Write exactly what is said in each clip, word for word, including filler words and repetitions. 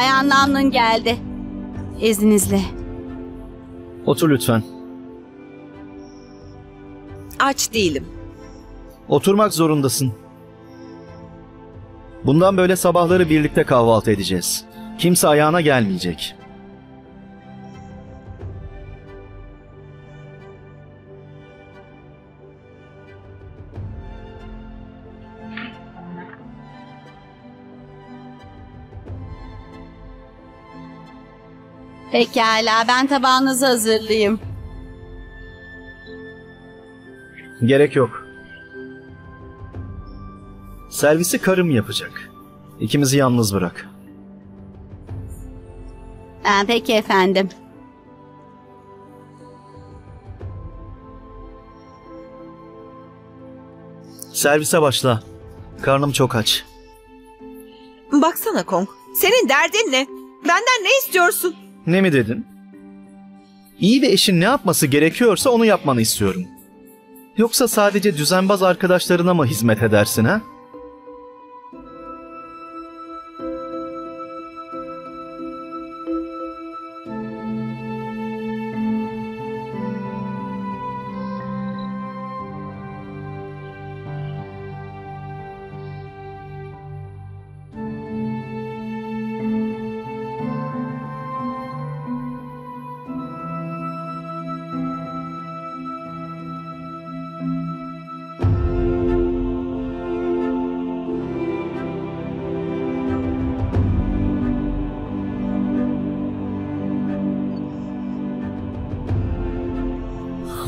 Bayan Namneung geldi. İzninizle. Otur lütfen. Aç değilim. Oturmak zorundasın. Bundan böyle sabahları birlikte kahvaltı edeceğiz. Kimse ayağına gelmeyecek. Pekala, ben tabağınızı hazırlayayım. Gerek yok. Servisi karım yapacak. İkimizi yalnız bırak. Ha, peki efendim. Servise başla. Karnım çok aç. Baksana Kong, senin derdin ne? Benden ne istiyorsun? Ne mi dedin? İyi ve eşin ne yapması gerekiyorsa onu yapmanı istiyorum. Yoksa sadece düzenbaz arkadaşlarına mı hizmet edersin ha?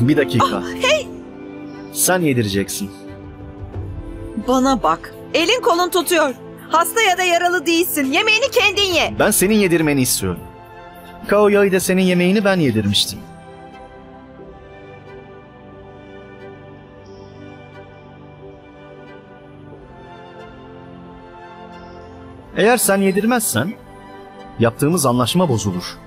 Bir dakika. Ah, hey! Sen yedireceksin. Bana bak. Elin kolun tutuyor. Hasta ya da yaralı değilsin. Yemeğini kendin ye. Ben senin yedirmeni istiyorum. Kaoya'yı da senin yemeğini ben yedirmiştim. Eğer sen yedirmezsen yaptığımız anlaşma bozulur.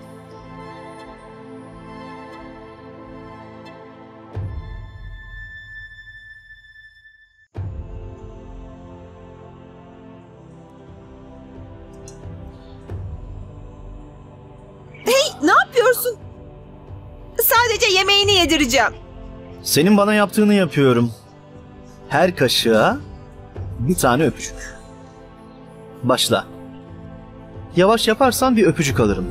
Senin bana yaptığını yapıyorum. Her kaşığa bir tane öpücük. Başla. Yavaş yaparsan bir öpücük alırım.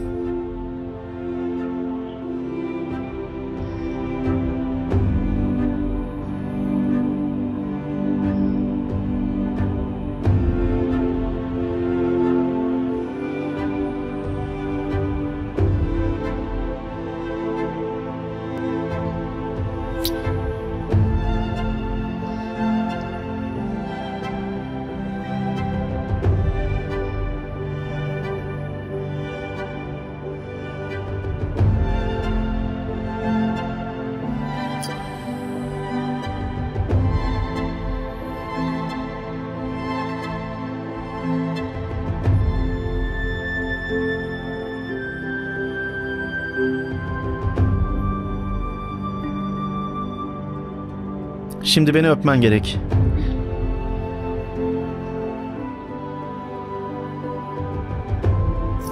Şimdi beni öpmen gerek.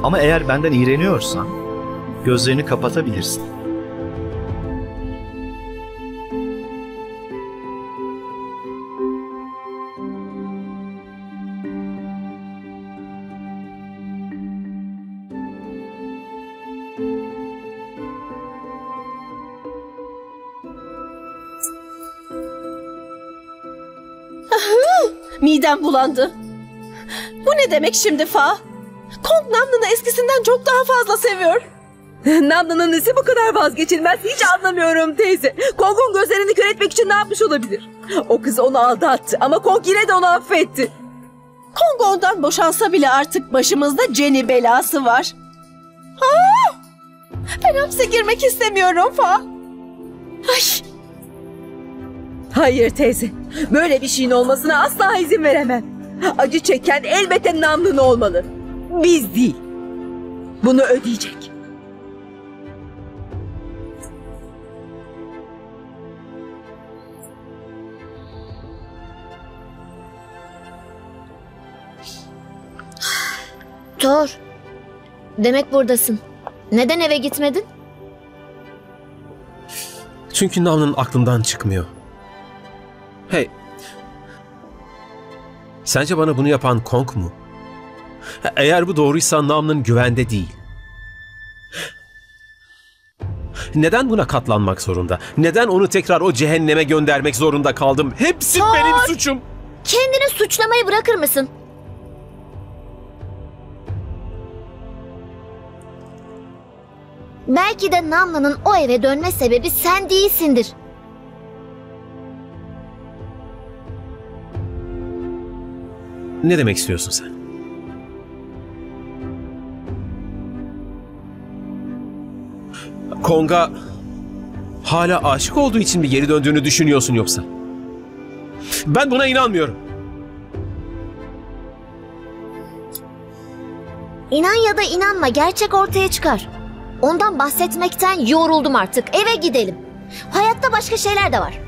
Ama eğer benden iğreniyorsan, gözlerini kapatabilirsin. Midem bulandı. Bu ne demek şimdi Fa? Kong Namlı'nı eskisinden çok daha fazla seviyor. Namlı'nın nesi bu kadar vazgeçilmez hiç anlamıyorum teyze. Kong'un gözlerini kör etmek için ne yapmış olabilir? O kız onu aldattı ama Kong yine de onu affetti. Kong ondan boşansa bile artık başımızda Jenny belası var. Aa! Ben hapse girmek istemiyorum Fa. Ay! Hayır teyze, böyle bir şeyin olmasına asla izin veremem. Acı çeken elbette Namneung olmalı. Biz değil. Bunu ödeyecek. Dur. Demek buradasın. Neden eve gitmedin? Çünkü Namlı'nın aklımdan çıkmıyor. Hey. Sence bana bunu yapan Kong mu? Eğer bu doğruysa Namlı'nın güvende değil. Neden buna katlanmak zorunda? Neden onu tekrar o cehenneme göndermek zorunda kaldım? Hepsi Sor, benim suçum. Kendini suçlamayı bırakır mısın? Belki de Namlı'nın o eve dönme sebebi sen değilsindir. Ne demek istiyorsun sen? Kong'a hala aşık olduğu için mi geri döndüğünü düşünüyorsun yoksa? Ben buna inanmıyorum. İnan ya da inanma, gerçek ortaya çıkar. Ondan bahsetmekten yoruldum artık. Eve gidelim. Hayatta başka şeyler de var.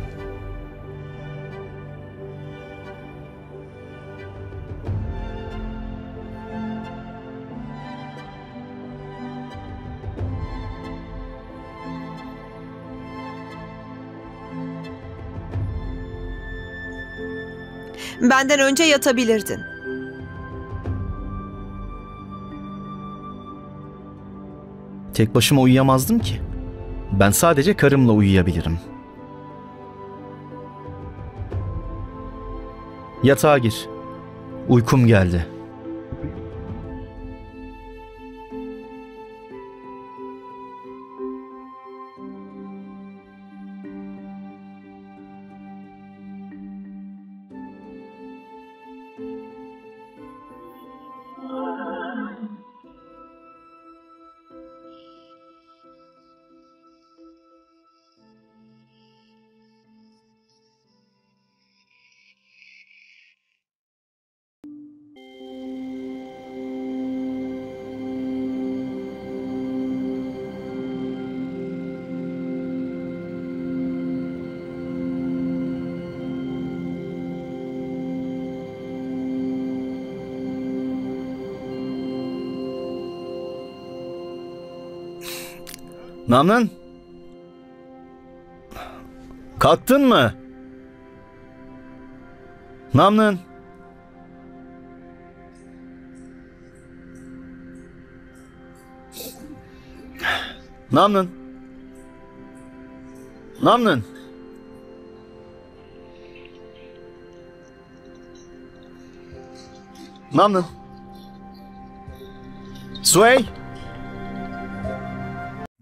Benden önce yatabilirdin. Tek başıma uyuyamazdım ki. Ben sadece karımla uyuyabilirim. Yatağa gir. Uykum geldi. Namneung, kalktın mı? Namneung. Namneung. Namneung. Namneung. Sway.